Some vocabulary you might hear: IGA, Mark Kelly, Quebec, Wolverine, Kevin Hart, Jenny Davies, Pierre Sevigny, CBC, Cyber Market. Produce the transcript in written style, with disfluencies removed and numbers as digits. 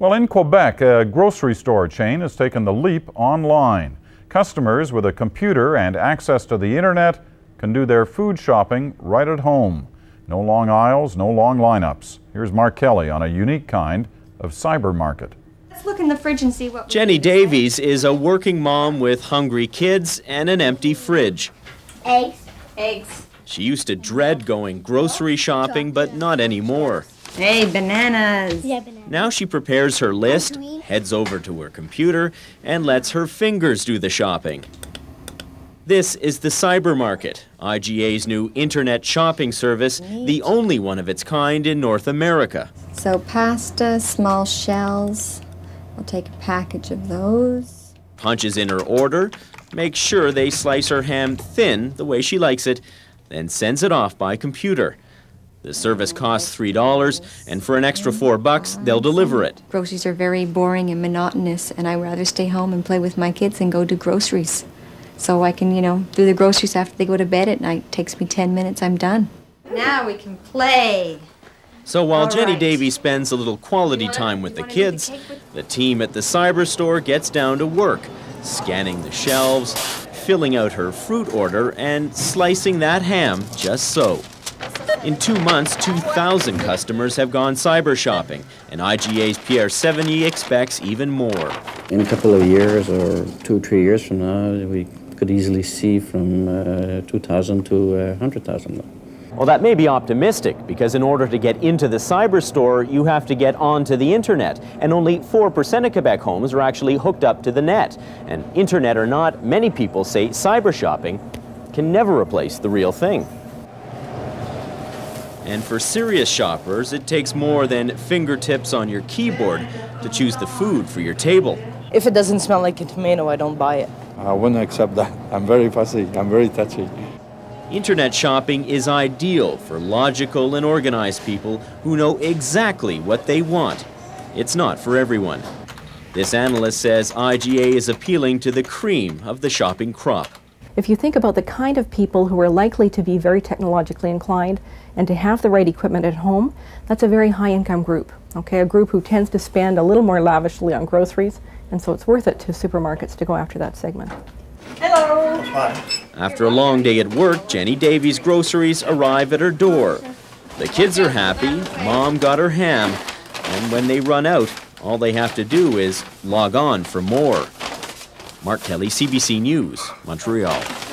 Well, in Quebec, a grocery store chain has taken the leap online. Customers with a computer and access to the internet can do their food shopping right at home. No long aisles, no long lineups. Here's Mark Kelly on a unique kind of cyber market. Let's look in the fridge and see what. Jenny Davies is a working mom with hungry kids and an empty fridge. Eggs. She used to dread going grocery shopping, but not anymore. Hey, bananas. Yeah, bananas. Now she prepares her list, heads over to her computer, and lets her fingers do the shopping. This is the Cyber Market, IGA's new internet shopping service, the only one of its kind in North America. So pasta, small shells, I'll take a package of those. Punches in her order, makes sure they slice her ham thin the way she likes it, then sends it off by computer. The service costs $3, and for an extra $4, they'll deliver it. Groceries are very boring and monotonous, and I'd rather stay home and play with my kids than go do groceries. So I can, do the groceries after they go to bed at night. It takes me 10 minutes, I'm done. Now we can play. So while Jenny Davies spends a little quality time with the kids, the team at the cyber store gets down to work, scanning the shelves, filling out her fruit order, and slicing that ham just so. In 2 months, 2,000 customers have gone cyber shopping, and IGA's Pierre Sevigny expects even more. In a couple of years, or 2 or 3 years from now, we could easily see from 2,000 to 100,000. Well, that may be optimistic, because in order to get into the cyber store, you have to get onto the internet, and only 4% of Quebec homes are actually hooked up to the net. And internet or not, many people say cyber shopping can never replace the real thing. And for serious shoppers, it takes more than fingertips on your keyboard to choose the food for your table. If it doesn't smell like a tomato, I don't buy it. I wouldn't accept that. I'm very fussy. I'm very touchy. Internet shopping is ideal for logical and organized people who know exactly what they want. It's not for everyone. This analyst says IGA is appealing to the cream of the shopping crop. If you think about the kind of people who are likely to be very technologically inclined and to have the right equipment at home, that's a very high-income group, okay? A group who tends to spend a little more lavishly on groceries, and so it's worth it to supermarkets to go after that segment. Hello! Hi. After a long day at work, Jenny Davies' groceries arrive at her door. The kids are happy, Mom got her ham, and when they run out, all they have to do is log on for more. Mark Kelly, CBC News, Montreal.